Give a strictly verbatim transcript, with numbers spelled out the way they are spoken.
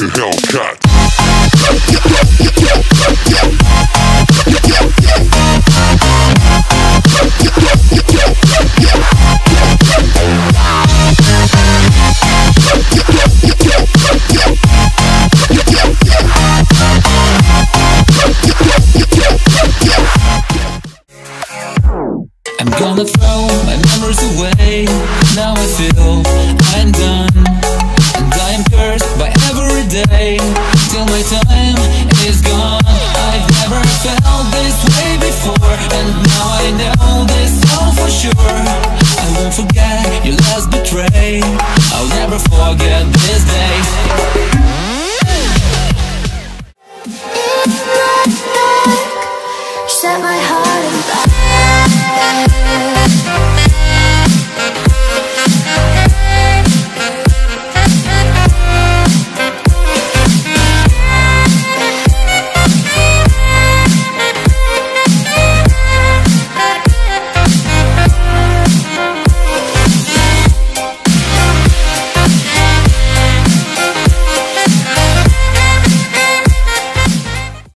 like a Hellcat. I'm gonna throw my memories away. Now I feel I'm done. By every day till my time is gone. I've never felt this way before, and now I know this all for sure. I won't forget your last betray. I'll never forget this day.